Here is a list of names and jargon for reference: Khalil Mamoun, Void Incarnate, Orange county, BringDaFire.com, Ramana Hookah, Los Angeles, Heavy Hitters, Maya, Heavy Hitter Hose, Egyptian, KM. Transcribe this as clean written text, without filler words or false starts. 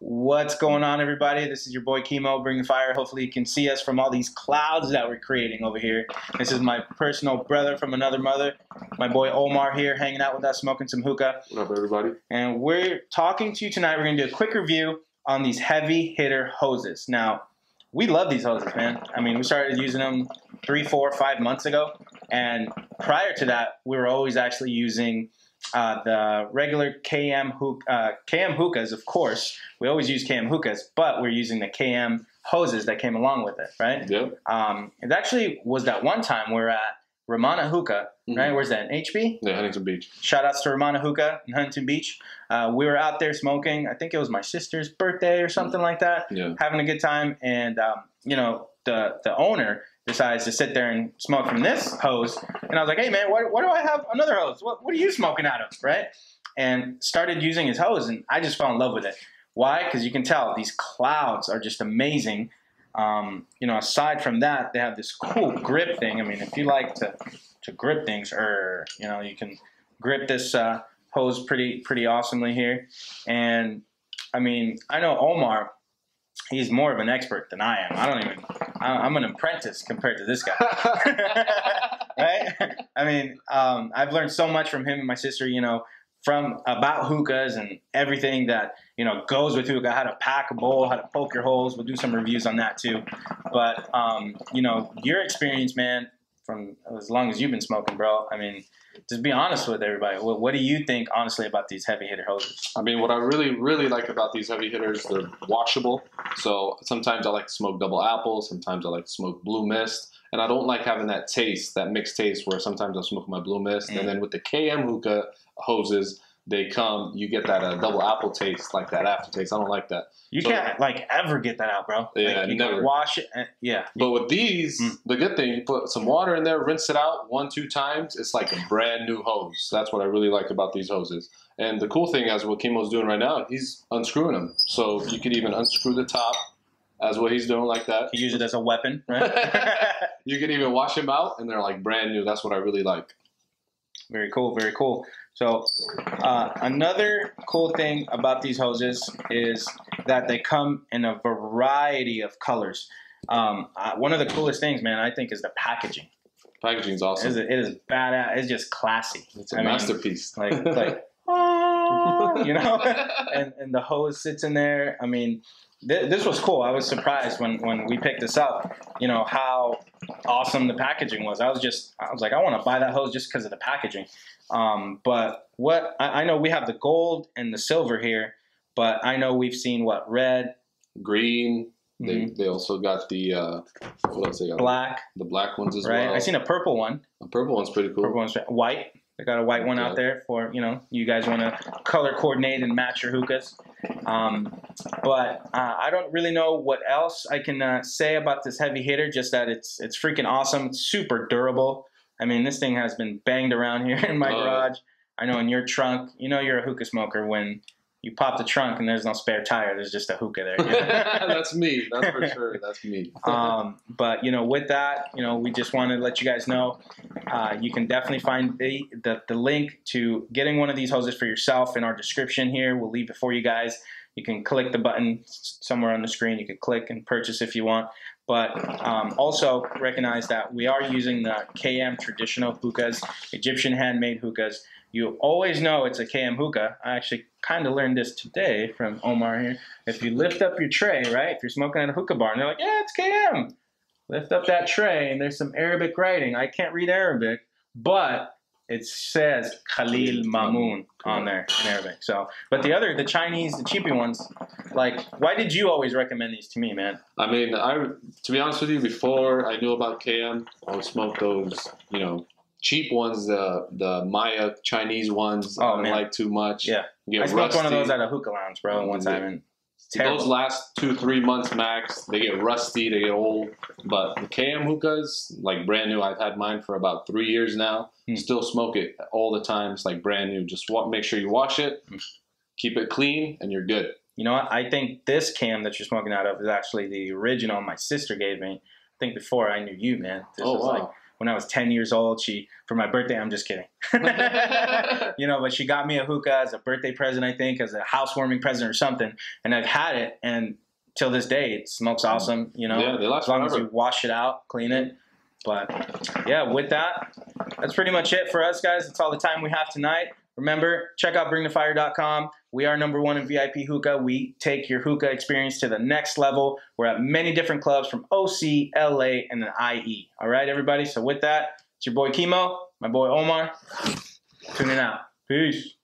What's going on, everybody? This is your boy Chemo, Bring the Fire. Hopefully you can see us from all these clouds that we're creating over here. This is my personal brother from another mother, my boy Omar here, hanging out with us, smoking some hookah. What up, everybody? And we're talking to you tonight. We're going to do a quick review on these heavy hitter hoses. Now, we love these hoses, man. I mean, we started using them 3, 4, 5 months ago. And prior to that, we were always actually using the regular KM hookah, KM hookahs, of course. We always use KM hookahs, but we're using the KM hoses that came along with it, right? Yeah. It actually was that one time we were at Ramana Hookah, right? Where's that, in HB? Yeah, Huntington Beach. Shout outs to Ramana Hookah in Huntington Beach. We were out there smoking. I think it was my sister's birthday or something like that. Yeah. Having a good time. And, you know, the owner decides to sit there and smoke from this hose. And I was like, hey, man, why do I have another hose? What are you smoking out of, right? And started using his hose, and I just fell in love with it. Why? Because you can tell these clouds are just amazing. You know, aside from that, they have this cool grip thing. I mean, if you like to grip things, you know, you can grip this hose pretty awesomely here. And, I mean, I know Omar, he's more of an expert than I am. I don't even... I'm an apprentice compared to this guy, right? I mean, I've learned so much from him and my sister, you know, from about hookahs and everything that, you know, goes with hookah, how to pack a bowl, how to poke your holes. We'll do some reviews on that too. But, you know, your experience, man, from as long as you've been smoking, bro, I mean, just be honest with everybody. What do you think, honestly, about these heavy hitter hoses? I mean, what I really, really like about these heavy hitters, they're washable. So sometimes I like to smoke double apple. Sometimes I like to smoke blue mist. And I don't like having that taste, that mixed taste where sometimes I smoke my blue mist. And then with the KM hookah hoses, they come, you get that double apple taste, like that aftertaste. I don't like that. You can't, like, ever get that out, bro. Yeah, like, you never. Wash it. And, yeah. But with these, the good thing, you put some water in there, rinse it out 1, 2 times. It's like a brand new hose. That's what I really like about these hoses. And the cool thing is what Chemo's doing right now, he's unscrewing them. So you could even unscrew the top. That's what he's doing, like that. You use it as a weapon, right? You could even wash them out, and they're, like, brand new. That's what I really like. Very cool, very cool. So another cool thing about these hoses is that they come in a variety of colors. One of the coolest things, man, I think, is the packaging. Packaging's awesome. It is badass. It's just classy. It's a masterpiece. Mean, like you know, and the hose sits in there. I mean, this was cool. I was surprised when we picked this up, you know, how awesome the packaging was. I was like, I want to buy that hose just because of the packaging. But what I know, we have the gold and the silver here, but I know we've seen what, red, green. They also got the what else they got? Black. The black ones as well. I seen a purple one. The purple one's pretty cool. Purple one's white. They got a white one out there for, you know, you guys want to color coordinate and match your hookahs. But I don't really know what else I can say about this heavy hitter, just that it's freaking awesome. It's super durable. I mean, this thing has been banged around here in my garage. I know in your trunk, you know you're a hookah smoker when you pop the trunk and there's no spare tire. There's just a hookah there. You know? That's me. That's for sure. That's me. But, you know, with that, you know, we just want to let you guys know you can definitely find the link to getting one of these hoses for yourself in our description here. We'll leave it for you guys. You can click the button somewhere on the screen. You can click and purchase if you want. But also recognize that we are using the KM traditional hookahs, Egyptian handmade hookahs. You always know it's a KM hookah. I actually kind of learned this today from Omar here. If you lift up your tray, right, if you're smoking at a hookah bar, and they're like, yeah, it's KM. Lift up that tray, and there's some Arabic writing. I can't read Arabic, but it says Khalil Mamoun on there in Arabic. So, but the Chinese, the cheapy ones, like, why did you always recommend these to me, man? I mean, to be honest with you, before I knew about KM, I would smoke those, you know, cheap ones, the Maya Chinese ones. I don't like too much. Yeah, I smoked rusty. One of those at a hookah lounge, bro, one time. And those last 2-3 months max, they get rusty, they get old. But the KM hookahs, like brand new. I've had mine for about 3 years now. Still smoke it all the time. It's like brand new. Just make sure you wash it, keep it clean, and you're good. You know what? I think this KM that you're smoking out of is actually the original my sister gave me. I think before I knew you, man. This is like when I was 10 years old. She, for my birthday, I'm just kidding. You know, but she got me a hookah as a birthday present, I think, as a housewarming present or something. And I've had it, and till this day, it smokes awesome, you know, yeah, they last as long forever. As you wash it out, clean it. But yeah, with that, that's pretty much it for us, guys. That's all the time we have tonight. Remember, check out BringDaFire.com. We are #1 in VIP hookah. We take your hookah experience to the next level. We're at many different clubs from OC, LA, and the IE. All right, everybody? So with that, it's your boy Chemo, my boy Omar. Tuning out. Peace.